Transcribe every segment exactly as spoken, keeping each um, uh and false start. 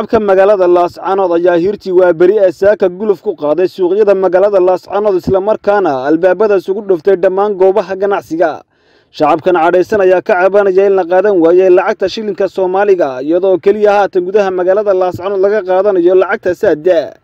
شعبك مجالات اللص عناض جاهرتي وبريء ساك جلوف قاضي سوقية مجالات اللص عناض إسلام مركانا البابدة سوق دفتر دمان جوبها جناح سجا شعب كان عريسنا يا كعبان جايلنا قادن وجايل لعكت شيلن كالصوماليقة يضو كليها تنقدها مجالات اللص عناض لقى قادن جايل لعكت سادة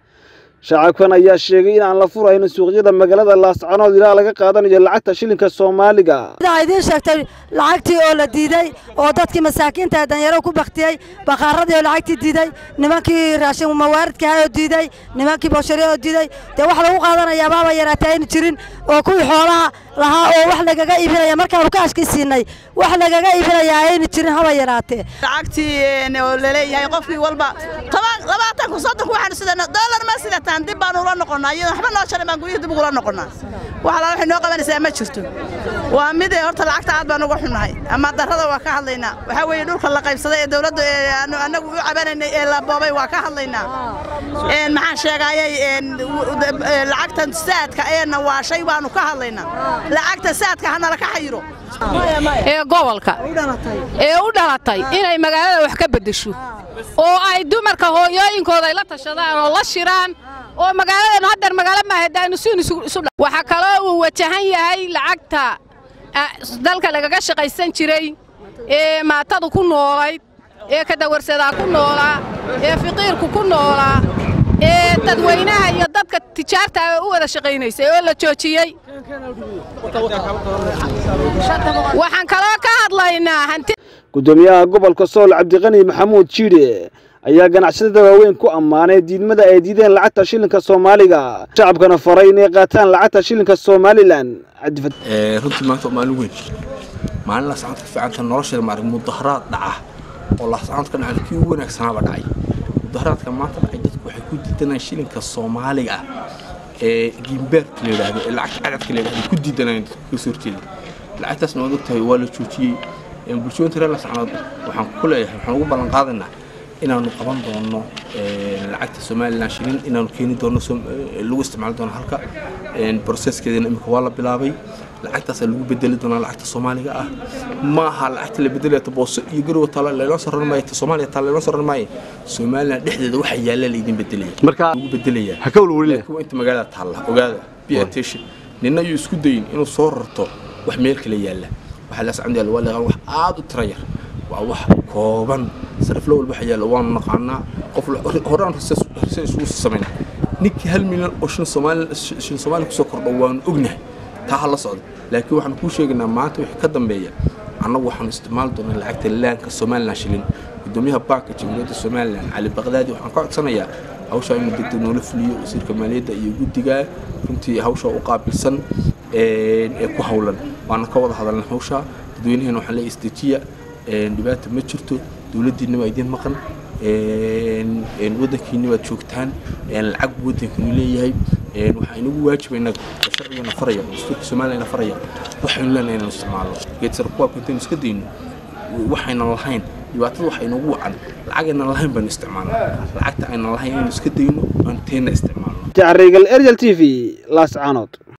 شعب كان يا شقيين عن لفورة إن سوقية مجالات اللص عناض لا لقى قادن جايل لعكت شيلن كالصوماليقة. إذا عايزين شكتي لعكتي أو لديدي أو دتك مساكين تهدن يراكوا بختي بخاردي لعكتي ديدي نماكي راشم وموارد كهاي ديدي نماكي بشرية ديدي توحلا وقادنا يا بابا يرتين تشرين وكل حولها لها أو وحلا جا إبرة يا مركب ركاش كيسيني وحلا جا إبرة يا عين تشرين هوا يرتين لعكتي نولي هاي قفي والبا طبعا طبعا تكو صدق واحد سيدا دولار ما سيدا تندب بانوران نقولنا يحب الله شر ما نقولي دبوران نقولنا وحلا رح نوقف نسمع شفتو ومدي أرت لعكت عاد بانوحنا هاي أما درهذا وكاح لنا وحوي نور خلا قيب صدق الدولة أنا أنا عبنا إلا بابي وكاح لنا إن معاش جاي إن لعكت السات كأن وشيء بانو كاح لنا لعكت السات كهنا لك حيرو إيه جوالك إيه ودلتاي إني مجال وحكي بدشوا أو أيدو مركه يا إنكوا دلتا شذا والله شيران أو مجال نهدر مجال ما هدا نسون نسول وحكلا وتهيا هاي لعكتها dalka lagaga shaqaysan jiray ee maatada ku noolayd ee ka dawarsada ku noolaa ee fiqiirku ku noolaa ee dadweynaha iyo dadka tijaarta u wada shaqaynaysay oo la joojiyay waxaan kala ka hadlaynaa hanti gudoomiyaha gobolka Sool Cabdiqani Maxamuud Jire ayaa ganacsatada waaweyn ku ammaanay diidmada ay diideen lacagta shilinka Soomaaliga shacabkana faray inay qaataan lacagta shilinka Soomaaliland عدفت. رنتي ما تقبلون. مع الله سعادة في عن النرشة مع المظاهرات دعه. والله سعادة كان على كيو ونكس هذا دعي. المظاهرات كان ما ترى عدت وحكود تنا شيلن كالصومالية. جيمبر كل ده العدد كل ده كودي تنا كسرتيل. العدد اسمه دكتة يوالد شوتي. بلشون ترى الله سعادة وحن كله حنقول بالانقاذنا. إننا نقبض ضمن العدد الصومالي ناشيلين إننا نكيني ضمن سوم لوست مع ضمن حركة. إن بروسس كذا نمك والله بلابي العكت سلوك بدل دون العكت الصومالي آه ما هالعكت اللي بدل يتبص يجروا طلع لنصر الماء الصومالي طلع لنصر الماء الصومالي نحدد وحي يلا اللي يدين بدليه مركا بدليه هكولوا ليه وأنت مجالات هلا وجاله بيعتش لأنه يسكدين إنه صورته وحميرك اللي يلا وحلاس عندي الولا غوح عاد تريح وأوح كوبان صرف له الوحي يلا وان نقعنا قفل هران رسس رسس السمين نك هل من الأشن الصومال الشن الصومال كسكر دوان أجنه تحل صعد لكن وحن كل شيء قلنا معته يحكدم بيا عنا وحن استعمال دون العكت اللان كالصومال ناشلين قدوميها باكة جملات الصومال على بغداد وحن قاعد سنة أو شيء من ضد نولف لي وصير كمالية يجود تجاه كنت هوشة وقابل سن ااا كحولا وأنا كوض هذا الهوشة تدوينه إنه حلا استجية نبات مشرته دولتي إنه يدين مقن إن إن ودك إنه تشوكتان العقب ودك نولي هاي إن وحين وواجب إنك شرعي نفرية مستوك سمالي نفرية وحين لنا نستعمله يتسرقوا كنت مسكدين وحين اللهين يبعثوا وحين ووعد العقل اللهين بنستعمله العقل اللهين مسكدين وانتين استعمله تعريق الإرجال تي في لاس عناد.